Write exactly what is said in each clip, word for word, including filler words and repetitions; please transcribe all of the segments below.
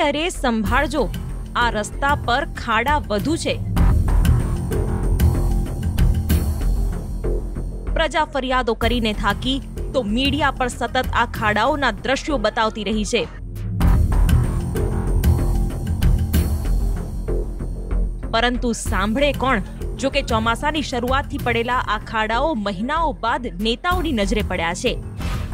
અરે અરે સંભાળજો, આ રસ્તા પર ખાડા વધુ છે। प्रजा फरियादो करीने थाकी तो मीडिया पर सतत आ खाड़ाओना दृश्यों बतावती रही है। परंतु सांभळे कोण, जो के चौमासानी शरुआतथी पड़ेला आ खाड़ाओ महीनाओ बाद नेताओनी नजरे पड्या छे।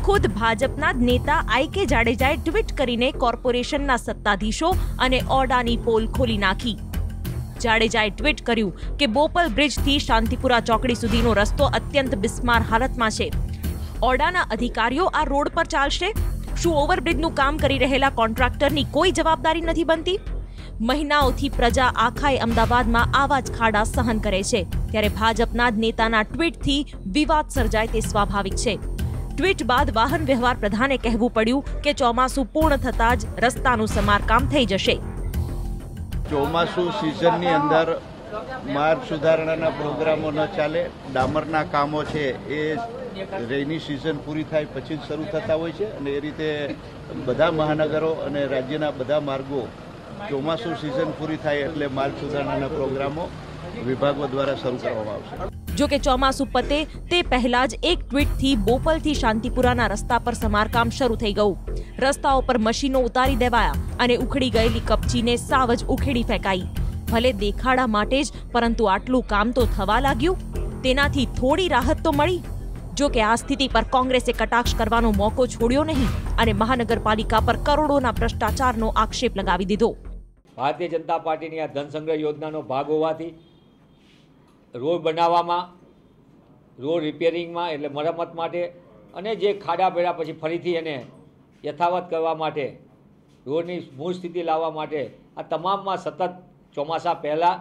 खुद भाजपना नेता आईके जाडेजाए ट्वीट करीने कॉर्पोरेशनना सत्ताधीशो अने ओडानी पोल खोली नाखी। जाडेजाए ट्वीट कर्यु के बोपल ब्रिज थी शांतिपुरा चौकड़ी सुधीनो रस्तो अत्यंत बिस्मार हालतमां छे। ओडाना अधिकारीओ आ रोड पर चालशे? शुं ओवरब्रिजनुं काम करी रहेला कोन्ट्राक्टरनी कोई जवाबदारी नथी बनती? મહિનાઓથી પ્રજા આખાય અમદાવાદમાં આવા જ ખાડા સહન કરે છે, ત્યારે ભાજપના નેતાના ટ્વીટથી વિવાદ સર્જાય તે સ્વાભાવિક છે। ટ્વીટ બાદ વાહન વ્યવહાર પ્રધાને કહેવું પડ્યું કે ચોમાસું પૂર્ણ થતાં જ રસ્તાનું સમારકામ થઈ જશે। ચોમાસું સિઝનની અંદર માર્ગ સુધારણાના પ્રોગ્રામો ન ચાલે, ડામરના કામો છે એ રેની સિઝન પૂરી થાય પછી જ શરૂ થતા હોય છે અને એ રીતે બધા મહાનગરો અને રાજ્યના બધા માર્ગો ચોમાસું સીઝન પૂરી થાય એટલે માર્ગ સુધારણાના પ્રોગ્રામો વિભાગો દ્વારા શરૂ કરવામાં આવશે। જો કે ચોમાસું પતે તે પહેલા જ એક ટ્વીટથી બોપલથી શાંતિપુરાના રસ્તા પર સમારકામ શરૂ થઈ ગયું। રસ્તાઓ પર મશીનો ઉતારી દેવાયા અને ઉખડી ગયેલી કપચીને સાવ જ ઉખેડી ફેંકાઈ। ભલે દેખાડા માટે જ, પરંતુ આટલું કામ તો થવા લાગ્યું, તેનાથી થોડી રાહત તો મળી। જો કે આ સ્થિતિ પર કોંગ્રેસે કટાક્ષ કરવાનો મોકો છોડ્યો નહીં અને મહાનગરપાલિકા પર કરોડોના ભ્રષ્ટાચારનો આક્ષેપ લગાવી દીધો। ભારતીય જનતા પાર્ટીની આ ધનસંગ્રહ યોજનાનો ભાગ હોવાથી રોડ બનાવવામાં, રોડ રિપેરિંગમાં એટલે મરમત માટે અને જે ખાડા પડ્યા પછી ફરીથી એને યથાવત કરવા માટે, રોડની મૂળ સ્થિતિ લાવવા માટે આ તમામમાં સતત ચોમાસા પહેલાં,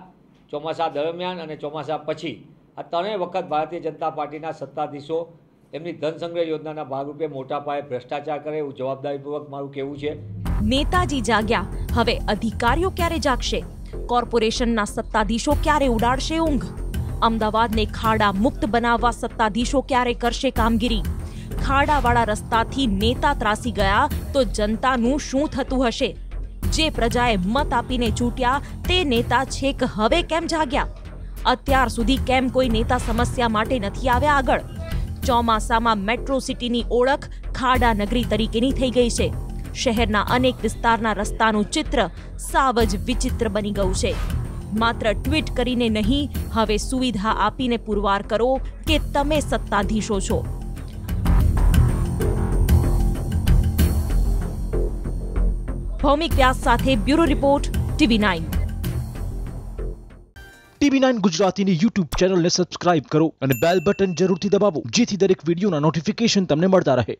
ચોમાસા દરમિયાન અને ચોમાસા પછી આ ત્રણેય વખત ભારતીય જનતા પાર્ટીના સત્તાધીશો એમની ધનસંગ્રહ યોજનાના ભાગરૂપે મોટા પાયે ભ્રષ્ટાચાર કરે એવું જવાબદારીપૂર્વક મારું કહેવું છે। નેતાજી જાગ્યા, હવે અધિકારીઓ ક્યારે જાગશે? કોર્પોરેશનના સત્તાધીશો ક્યારે ઉડાડશે ઊંઘ? અમદાવાદને ખાડા મુક્ત બનાવવા સત્તાધીશો ક્યારે કરશે કામગીરી? ખાડાવાળા રસ્તાથી નેતા ત્રાસી ગયા તો જનતાનું શું થતું હશે? જે પ્રજાએ મત આપીને ચૂંટ્યા તે નેતા છેક હવે કેમ જાગ્યા? અત્યાર સુધી કેમ કોઈ નેતા સમસ્યા માટે નથી આવ્યા આગળ? ચોમાસામાં મેટ્રો સિટીની ઓળખ ખાડા નગરી તરીકેની થઈ ગઈ છે। શહેરના અનેક વિસ્તારના રસ્તાનું ચિત્ર સાવ જ વિચિત્ર બની ગયું છે। માત્ર ટ્વીટ કરીને નહીં, હવે સુવિધા આપીને પુરવાર કરો કે તમે સત્તાધીશો છો। ભૌમિક વ્યાસ સાથે bureau report, TV nine. TV nine Gujarati ने यूट्यूब चैनल ने सब्सक्राइब करो और बेल बटन जरूर थी दबावो, जेथी दरेक वीडियो ना नोटिफिकेशन तमने मळता रहे।